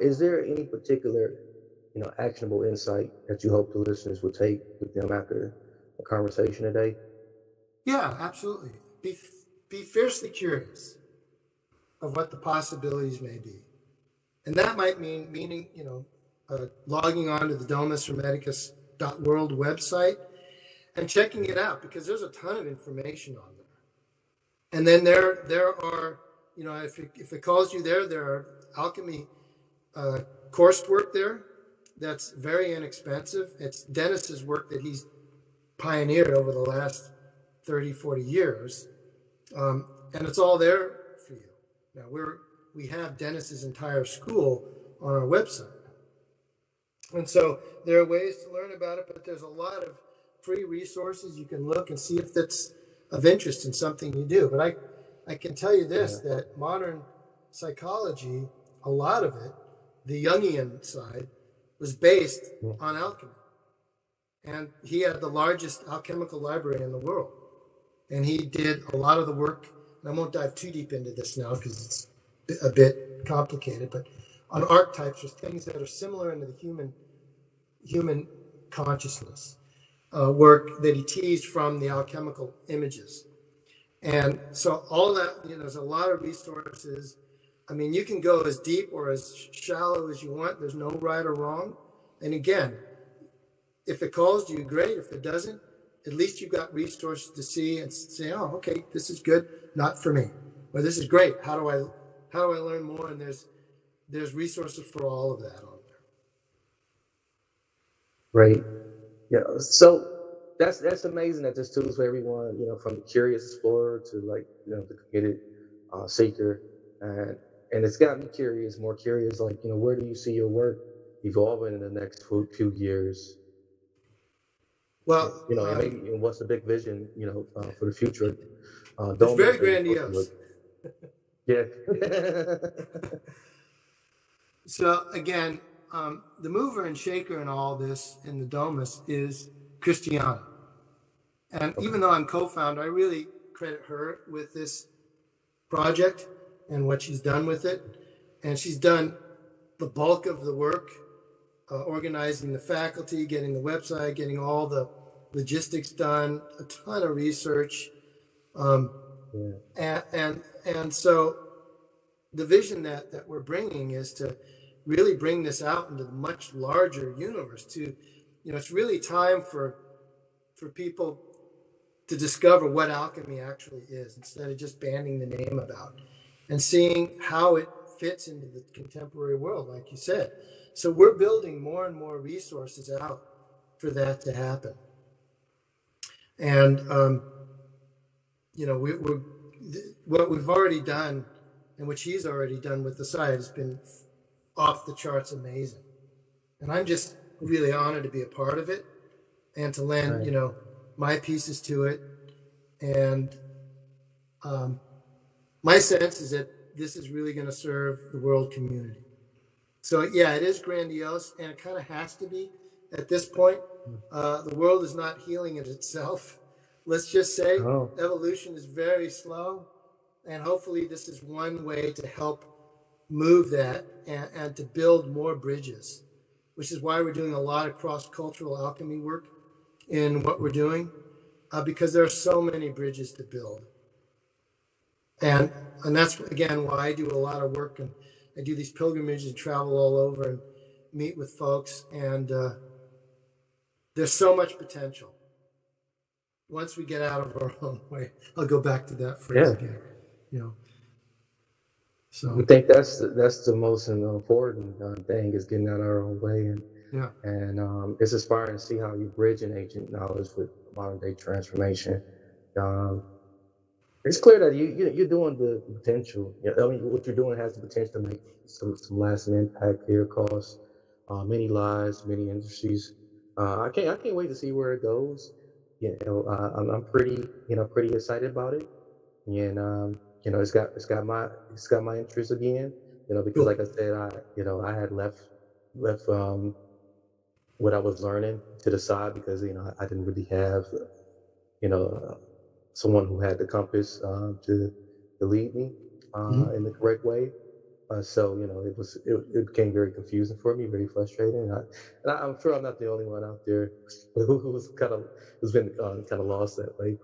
Is there any particular, actionable insight that you hope the listeners will take with them after the conversation today? Yeah, absolutely. Be fiercely curious of what the possibilities may be. And that might mean, logging on to the Domus Hermeticus.world website and checking it out, because there's a ton of information on there. And then there are, if it calls you there are alchemy coursework there that's very inexpensive. It's Dennis's work that he's pioneered over the last 30, 40 years. And it's all there for you. Now, we have Dennis's entire school on our website. And so there are ways to learn about it, but there's a lot of free resources. You can look and see if that's of interest in something you do. But I can tell you this, that modern psychology, a lot of it, the Jungian side, was based on alchemy. And he had the largest alchemical library in the world. And he did a lot of the work, and I won't dive too deep into this now because it's a bit complicated, but on archetypes, there's things that are similar into the human consciousness, work that he teased from the alchemical images. And so all that, there's a lot of resources. I mean, you can go as deep or as shallow as you want. There's no right or wrong. And again, if it calls you, great. If it doesn't, at least you've got resources to see and say, oh, okay, this is good, not for me. Or this is great. How do I learn more? And there's resources for all of that on there. Great. Yeah. So that's amazing that there's tools for everyone, from the curious explorer to the committed seeker. And it's got me curious, more curious, where do you see your work evolving in the next few years? Well, and what's the big vision, for the future? It's very grandiose. Yeah. So again, the mover and shaker in all this in the Domus is Christiana. And even though I'm co-founder, I really credit her with this project and what she's done with it. And she's done the bulk of the work, organizing the faculty, getting the website, getting all the logistics done, a ton of research. And so the vision that we're bringing is to really bring this out into the much larger universe to, it's really time for people to discover what alchemy actually is instead of just banding the name about and seeing how it fits into the contemporary world, like you said. So we're building more and more resources out for that to happen. And, what we've already done and what she's already done with the site has been off the charts amazing. And I'm just really honored to be a part of it and to lend, my pieces to it. And my sense is that this is really going to serve the world community. So, yeah, it is grandiose, and it kind of has to be at this point. The world is not healing it itself. Let's just say evolution is very slow, and hopefully this is one way to help move that and to build more bridges, which is why we're doing a lot of cross-cultural alchemy work in what we're doing, because there are so many bridges to build. And that's, again, why I do a lot of work, and I do these pilgrimages and travel all over and meet with folks, and there's so much potential. Once we get out of our own way, I'll go back to that phrase again, So I think that's the most important thing is getting out of our own way, and it's inspiring to see how you bridge an ancient knowledge with modern day transformation. It's clear that you're doing the potential. What you're doing has the potential to make some lasting impact here, cause many lives, many industries. I can't wait to see where it goes. I'm pretty pretty excited about it, and it's got my interest again, because like I said, I had left what I was learning to the side because I didn't really have someone who had the compass to lead me in the correct way. So, you know, it became very confusing for me, very frustrating. And I'm sure I'm not the only one out there who's kind of lost that way.